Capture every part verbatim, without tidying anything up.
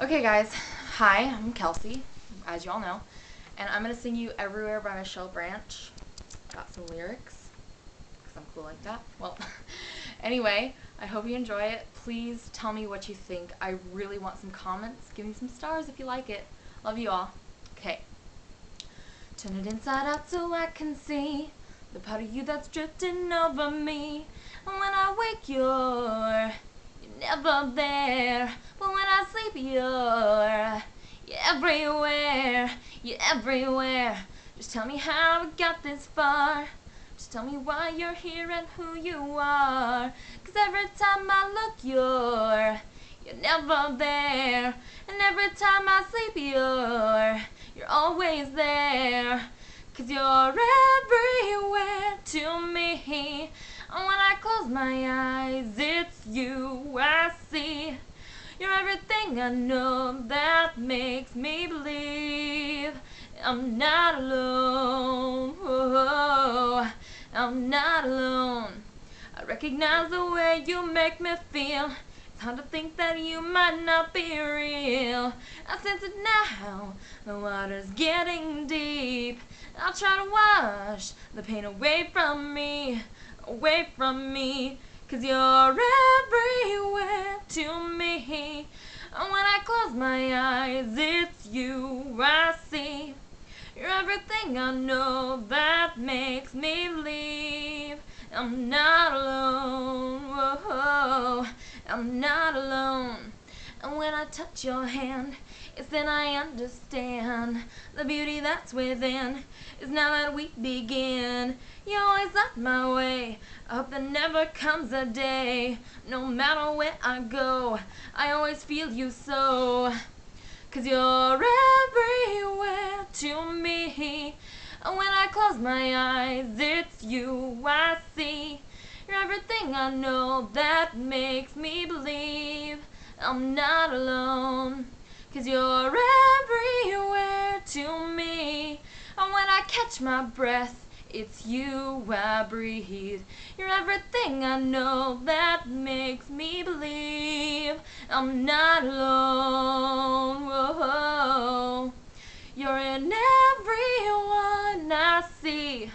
Okay guys, hi, I'm Kelsey, as you all know, and I'm going to sing you Everywhere by Michelle Branch. Got some lyrics, because I'm cool like that. Well, anyway, I hope you enjoy it. Please tell me what you think. I really want some comments. Give me some stars if you like it. Love you all. Okay. Turn it inside out so I can see the part of you that's drifting over me. And when I wake, you're, you're never there. But when I sleep, you're, you're everywhere. You're everywhere. Just tell me how I got this far. Just tell me why you're here and who you are. 'Cause every time I look, you're, you're never there. And every time I sleep, you're, you're always there. 'Cause you're everywhere to me. And when I close my eyes, it's you I see. You're everything I know that makes me believe I'm not alone. Oh, I'm not alone. I recognize the way you make me feel. It's hard to think that you might not be real. I sense it now, the water's getting deep. I'll try to wash the pain away from me, away from me. 'Cause you're everywhere to me. And when I close my eyes, it's you I see. You're everything I know that makes me believe I'm not alone. Whoa, I'm not alone. And when I touch your hand, it's then I understand the beauty that's within. It's now that we begin. You're always up my way. I hope there never comes a day, no matter where I go, I always feel you so. 'Cause you're everywhere to me. And when I close my eyes, it's you I see. You're everything I know that makes me believe I'm not alone. 'Cause you're everywhere to me. And when I catch my breath, it's you I breathe. You're everything I know that makes me believe I'm not alone. Whoa. You're in everyone I see.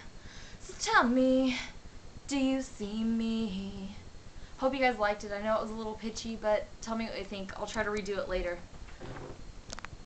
So tell me, do you see me? Hope you guys liked it. I know it was a little pitchy, but tell me what you think. I'll try to redo it later.